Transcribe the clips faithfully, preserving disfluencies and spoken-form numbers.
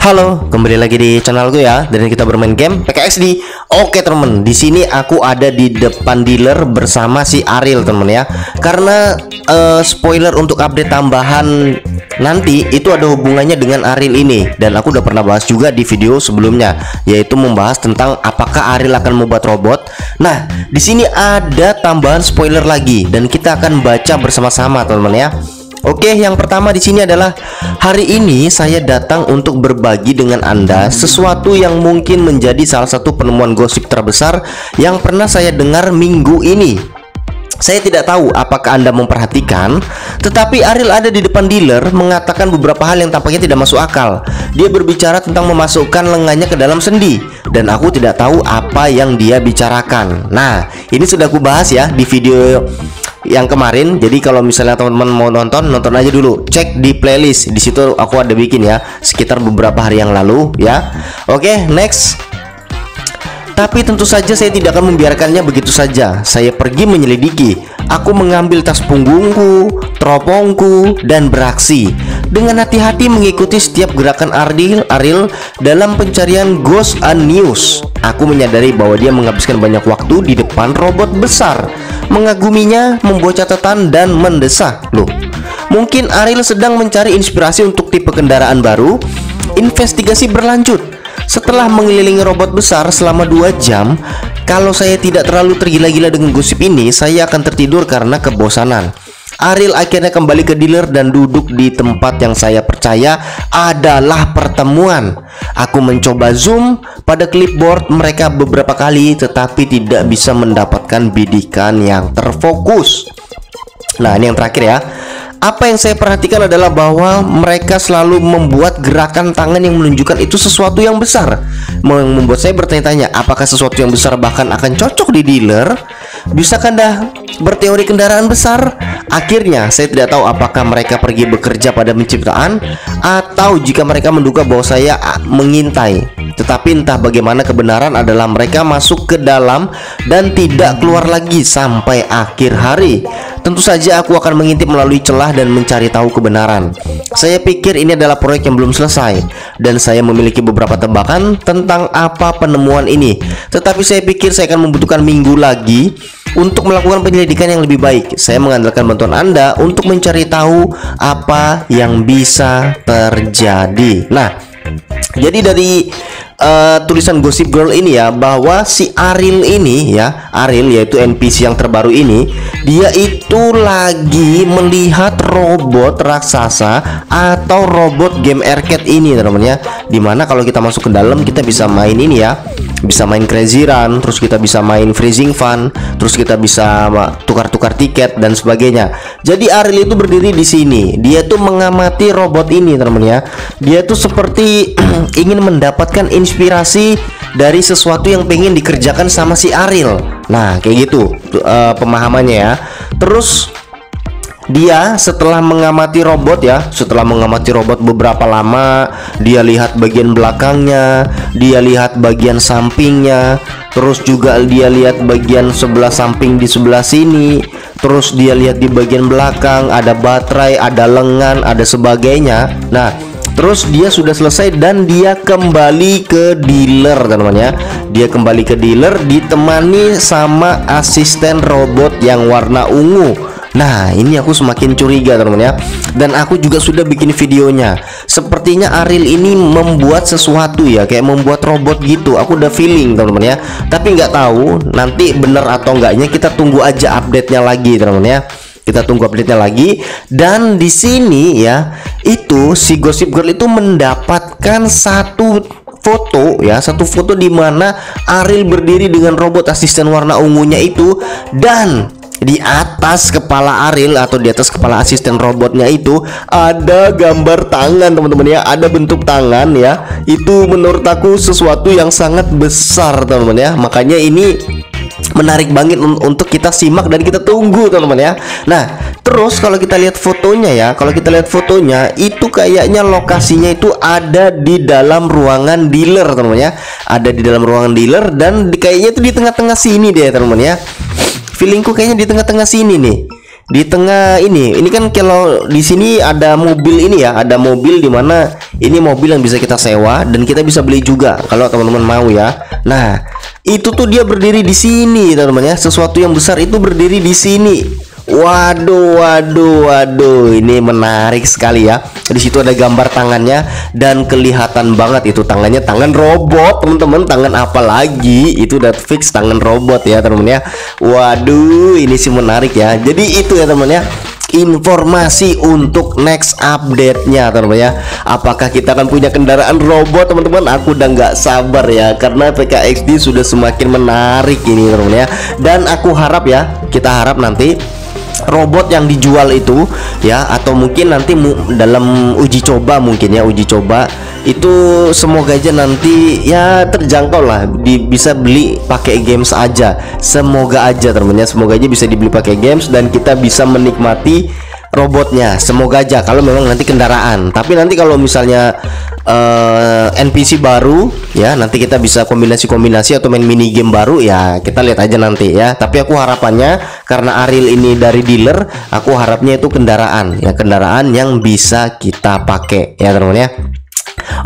Halo, kembali lagi di channel gue ya. Dan kita bermain game P K X D. Oke temen, di sini aku ada di depan dealer bersama si Ariel temen ya. Karena uh, spoiler untuk update tambahan nanti itu ada hubungannya dengan Ariel ini. Dan aku udah pernah bahas juga di video sebelumnya, yaitu membahas tentang apakah Ariel akan membuat robot. Nah, di sini ada tambahan spoiler lagi dan kita akan baca bersama-sama temen ya. Oke, yang pertama di sini adalah hari ini saya datang untuk berbagi dengan Anda sesuatu yang mungkin menjadi salah satu penemuan gosip terbesar yang pernah saya dengar minggu ini. Saya tidak tahu apakah Anda memperhatikan, tetapi Ariel ada di depan dealer mengatakan beberapa hal yang tampaknya tidak masuk akal. Dia berbicara tentang memasukkan lengannya ke dalam sendi dan aku tidak tahu apa yang dia bicarakan. Nah, ini sudah aku bahas ya di video yang kemarin. Jadi kalau misalnya teman-teman mau nonton, nonton aja dulu, cek di playlist, di situ aku ada bikin ya sekitar beberapa hari yang lalu ya. Oke, next. Tapi tentu saja saya tidak akan membiarkannya begitu saja. Saya pergi menyelidiki. Aku mengambil tas punggungku, teropongku, dan beraksi dengan hati-hati mengikuti setiap gerakan Ariel Ariel dalam pencarian Ghost and News. Aku menyadari bahwa dia menghabiskan banyak waktu di depan robot besar, mengaguminya, membuat catatan, dan mendesak. Loh, mungkin Ariel sedang mencari inspirasi untuk tipe kendaraan baru. Investigasi berlanjut. Setelah mengelilingi robot besar selama dua jam, kalau saya tidak terlalu tergila-gila dengan gosip ini, saya akan tertidur karena kebosanan. Ariel akhirnya kembali ke dealer dan duduk di tempat yang saya percaya adalah pertemuan. Aku mencoba zoom pada clipboard mereka beberapa kali, tetapi tidak bisa mendapatkan bidikan yang terfokus. Nah, ini yang terakhir ya. Apa yang saya perhatikan adalah bahwa mereka selalu membuat gerakan tangan yang menunjukkan itu sesuatu yang besar, membuat saya bertanya-tanya apakah sesuatu yang besar bahkan akan cocok di dealer. Bisakah Anda berteori kendaraan besar? Akhirnya saya tidak tahu apakah mereka pergi bekerja pada penciptaan atau jika mereka menduga bahwa saya mengintai. Tetapi entah bagaimana kebenaran adalah mereka masuk ke dalam dan tidak keluar lagi sampai akhir hari. Tentu saja aku akan mengintip melalui celah dan mencari tahu kebenaran. Saya pikir ini adalah proyek yang belum selesai dan saya memiliki beberapa tebakan tentang apa penemuan ini. Tetapi saya pikir saya akan membutuhkan minggu lagi untuk melakukan penyelidikan yang lebih baik. Saya mengandalkan bantuan Anda untuk mencari tahu apa yang bisa terjadi. Nah, jadi dari Uh, tulisan Gossip Girl ini ya, bahwa si Ariel ini ya, Ariel yaitu N P C yang terbaru ini, dia itu lagi melihat robot raksasa atau robot game arcade ini teman-teman ya, dimana kalau kita masuk ke dalam kita bisa main ini ya, bisa main Crazy Run, terus kita bisa main Freezing Fun, terus kita bisa tukar-tukar tiket dan sebagainya. Jadi Ariel itu berdiri di sini, dia tuh mengamati robot ini teman-teman ya, dia tuh seperti ingin mendapatkan inspirasi inspirasi dari sesuatu yang pengen dikerjakan sama si Ariel. Nah, kayak gitu uh, pemahamannya ya. Terus dia setelah mengamati robot ya, setelah mengamati robot beberapa lama, dia lihat bagian belakangnya, dia lihat bagian sampingnya, terus juga dia lihat bagian sebelah samping di sebelah sini, terus dia lihat di bagian belakang ada baterai, ada lengan, ada sebagainya. Nah, terus dia sudah selesai dan dia kembali ke dealer teman-teman ya. Dia kembali ke dealer ditemani sama asisten robot yang warna ungu. Nah, ini aku semakin curiga teman-teman ya. Dan aku juga sudah bikin videonya. Sepertinya Ariel ini membuat sesuatu ya, kayak membuat robot gitu. Aku udah feeling teman-teman ya. Tapi nggak tahu nanti bener atau enggaknya, kita tunggu aja update-nya lagi teman-teman ya. Kita tunggu update-nya lagi. Dan di sini ya, itu si Gossip Girl itu mendapatkan satu foto ya, satu foto di mana Ariel berdiri dengan robot asisten warna ungunya itu, dan di atas kepala Ariel atau di atas kepala asisten robotnya itu ada gambar tangan teman-teman ya, ada bentuk tangan ya. Itu menurut aku sesuatu yang sangat besar teman-teman ya. Makanya ini menarik banget untuk kita simak dan kita tunggu teman-teman ya. Nah, Terus kalau kita lihat fotonya ya, kalau kita lihat fotonya itu kayaknya lokasinya itu ada di dalam ruangan dealer teman-teman ya. Ada di dalam ruangan dealer dan kayaknya itu di tengah-tengah sini deh teman-teman ya. Feelingku kayaknya di tengah-tengah sini nih. Di tengah ini, ini kan kalau di sini ada mobil ini ya, ada mobil dimana ini mobil yang bisa kita sewa dan kita bisa beli juga kalau teman-teman mau ya. Nah, itu tuh dia berdiri di sini teman-teman ya, sesuatu yang besar itu berdiri di sini. Waduh, waduh, waduh, ini menarik sekali ya. Di situ ada gambar tangannya dan kelihatan banget itu tangannya tangan robot teman-teman, tangan apa lagi itu udah fix tangan robot ya teman-teman ya. Waduh, ini sih menarik ya. Jadi itu ya teman-teman ya, informasi untuk next update-nya teman-teman ya. Apakah kita akan punya kendaraan robot teman-teman? Aku udah nggak sabar ya, karena P K X D sudah semakin menarik ini teman-teman ya. Dan aku harap ya, kita harap nanti robot yang dijual itu ya, atau mungkin nanti mu, dalam uji coba mungkin ya, uji coba itu semoga aja nanti ya terjangkau lah, di, bisa beli pakai games aja, semoga aja temennya, semoga aja bisa dibeli pakai games dan kita bisa menikmati robotnya, semoga aja kalau memang nanti kendaraan. Tapi nanti kalau misalnya uh, N P C baru ya, nanti kita bisa kombinasi-kombinasi atau main mini game baru ya, kita lihat aja nanti ya. Tapi aku harapannya karena Ariel ini dari dealer, aku harapnya itu kendaraan ya, kendaraan yang bisa kita pakai ya teman-teman ya.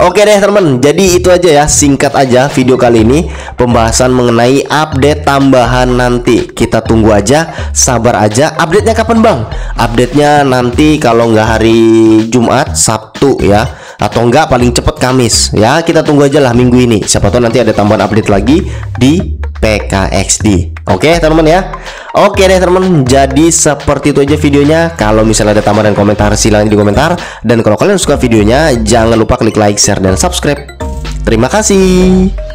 Oke deh teman, jadi itu aja ya, singkat aja video kali ini, pembahasan mengenai update tambahan nanti. Kita tunggu aja, sabar aja. Update-nya kapan bang? Update-nya nanti kalau nggak hari Jumat, Sabtu ya, atau enggak paling cepet Kamis ya. Kita tunggu aja lah minggu ini, siapa tahu nanti ada tambahan update lagi di P K X D. Oke teman ya. Oke deh teman, jadi seperti itu aja videonya. Kalau misalnya ada tambahan dan komentar silahkan di komentar. Dan kalau kalian suka videonya, jangan lupa klik like, share, dan subscribe. Terima kasih.